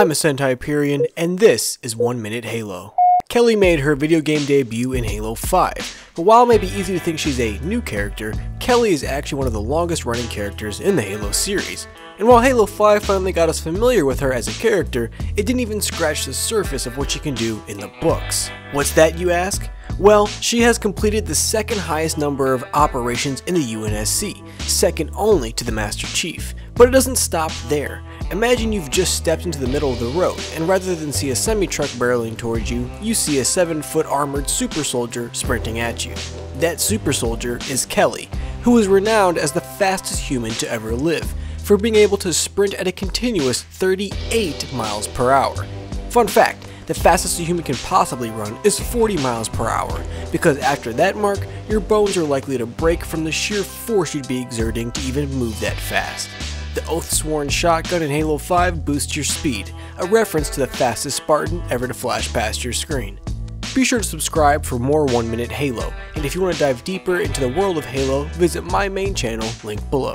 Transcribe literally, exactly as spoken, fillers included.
I'm Ascend Hyperion, and this is One Minute Halo. Kelly made her video game debut in Halo five, but while it may be easy to think she's a new character, Kelly is actually one of the longest running characters in the Halo series. And while Halo five finally got us familiar with her as a character, it didn't even scratch the surface of what she can do in the books. What's that, you ask? Well, she has completed the second highest number of operations in the U N S C, second only to the Master Chief. But it doesn't stop there. Imagine you've just stepped into the middle of the road, and rather than see a semi-truck barreling towards you, you see a seven-foot armored super soldier sprinting at you. That super soldier is Kelly, who is renowned as the fastest human to ever live, for being able to sprint at a continuous thirty-eight miles per hour. Fun fact, the fastest a human can possibly run is forty miles per hour, because after that mark, your bones are likely to break from the sheer force you'd be exerting to even move that fast. The oath-sworn shotgun in Halo five boosts your speed, a reference to the fastest Spartan ever to flash past your screen. Be sure to subscribe for more One Minute Halo, and if you want to dive deeper into the world of Halo, visit my main channel, linked below.